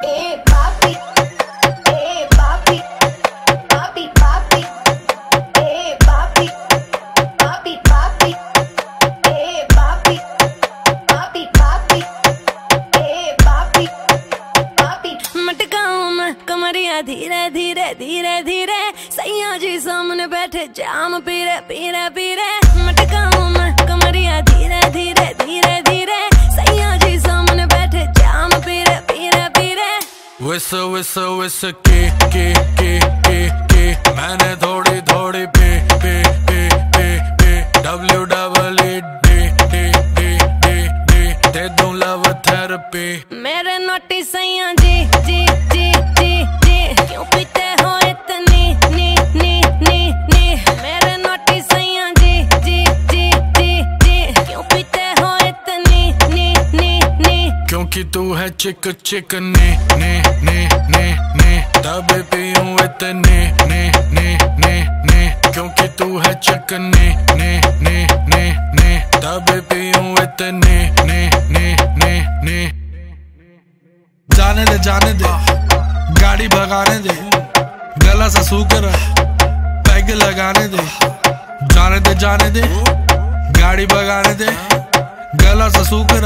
कमरिया धीरे धीरे धीरे धीरे सैया जी सामने बैठे जाम पीरे पीरे पीरे मटकाऊं मैं कमरिया धीरे धीरे धीरे धीरे सैया जी सामने बैठे जाम पीरे पीरे पीरे विस विस विस के मैंने थोड़ी थोड़ी पे पे पे पे पे W double E D D D D D दे दूं लव थेरेपी मेरे नोटी सैया जी जी जी क्यों पीते हो इतनी नी नी नी नी मेरे नोटी सैया जी जी जी जी जी क्यों पीते हो इतनी नी नी नी क्योंकि तू है चिक चिक नी नी नी नी नी तब पीऊं इतनी नी नी नी नी क्योंकि तू है चिक नी नी नी नी नी तब पीऊं इतनी नी नी नी नी जाने दे गाड़ी भगाने दे गला सा सूकर पैग लगाने दे जाने दे गाड़ी भगाने दे गला सा सूकर।